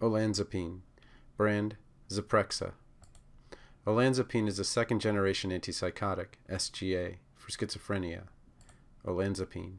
Olanzapine, brand Zyprexa. Olanzapine is a second-generation antipsychotic, SGA, for schizophrenia. Olanzapine.